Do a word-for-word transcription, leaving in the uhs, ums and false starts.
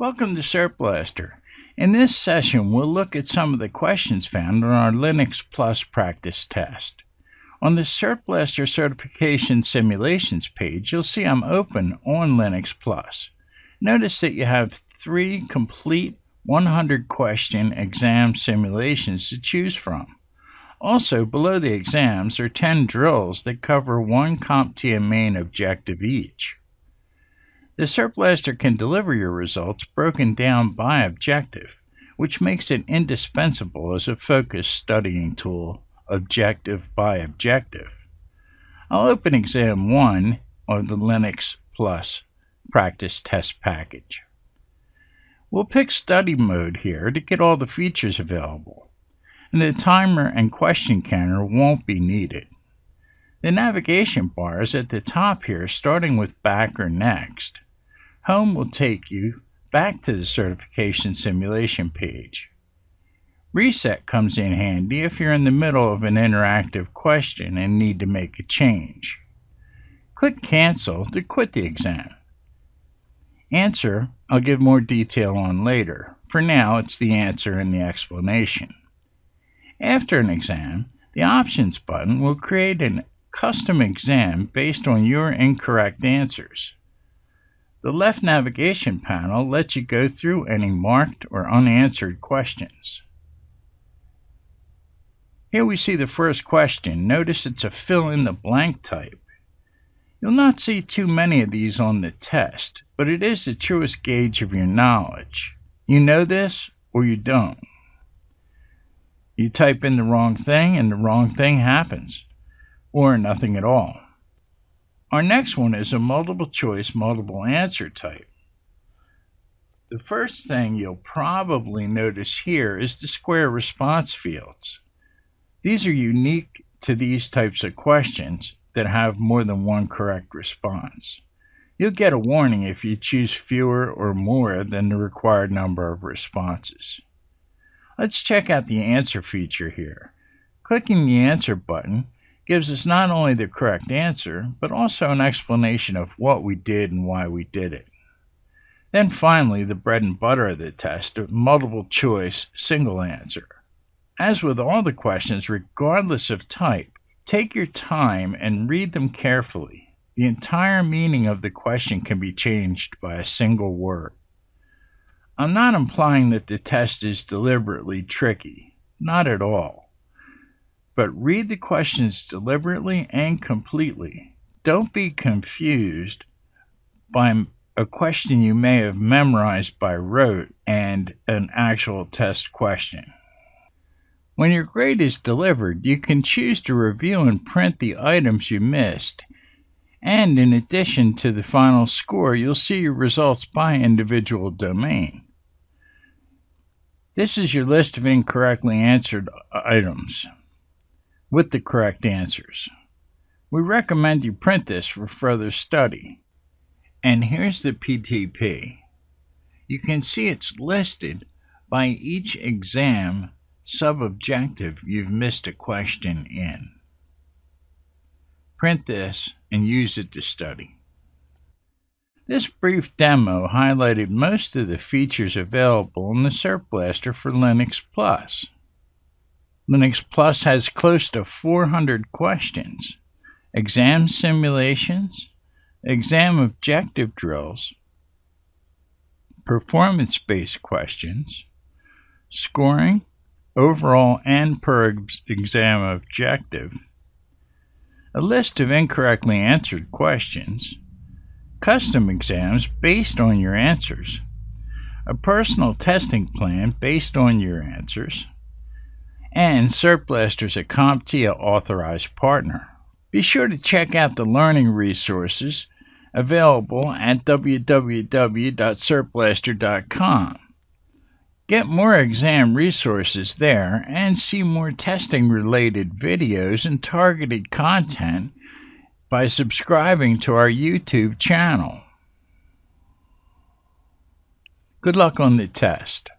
Welcome to CertBlaster. In this session, we'll look at some of the questions found on our Linux Plus practice test. On the CertBlaster Certification Simulations page, you'll see I'm open on Linux Plus. Notice that you have three complete one hundred question exam simulations to choose from. Also, below the exams are ten drills that cover one CompTIA main objective each. The CertBlaster can deliver your results broken down by objective, which makes it indispensable as a focused studying tool, objective by objective. I'll open Exam one on the Linux Plus Practice Test Package. We'll pick Study Mode here to get all the features available, and the timer and question counter won't be needed. The navigation bar is at the top here, starting with Back or Next. Home will take you back to the certification simulation page. Reset comes in handy if you're in the middle of an interactive question and need to make a change. Click Cancel to quit the exam. Answer I'll give more detail on later. For now, it's the answer and the explanation. After an exam, the Options button will create a custom exam based on your incorrect answers. The left navigation panel lets you go through any marked or unanswered questions. Here we see the first question. Notice it's a fill-in-the-blank type. You'll not see too many of these on the test, but it is the truest gauge of your knowledge. You know this or you don't. You type in the wrong thing and the wrong thing happens, or nothing at all. Our next one is a multiple choice, multiple answer type. The first thing you'll probably notice here is the square response fields. These are unique to these types of questions that have more than one correct response. You'll get a warning if you choose fewer or more than the required number of responses. Let's check out the answer feature here. Clicking the answer button gives us not only the correct answer, but also an explanation of what we did and why we did it. Then finally, the bread and butter of the test, a multiple choice, single answer. As with all the questions, regardless of type, take your time and read them carefully. The entire meaning of the question can be changed by a single word. I'm not implying that the test is deliberately tricky, not at all. But read the questions deliberately and completely. Don't be confused by a question you may have memorized by rote and an actual test question. When your grade is delivered, you can choose to review and print the items you missed. And in addition to the final score, you'll see your results by individual domain. This is your list of incorrectly answered items with the correct answers. We recommend you print this for further study. And here's the P T P. You can see it's listed by each exam sub-objective you've missed a question in. Print this and use it to study. This brief demo highlighted most of the features available in the CertBlaster for Linux Plus. Linux Plus has close to four hundred questions, exam simulations, exam objective drills, performance-based questions, scoring, overall and per exam objective, a list of incorrectly answered questions, custom exams based on your answers, a personal testing plan based on your answers, and CertBlaster's a CompTIA authorized partner. Be sure to check out the learning resources available at w w w dot certblaster dot com. Get more exam resources there and see more testing-related videos and targeted content by subscribing to our YouTube channel. Good luck on the test.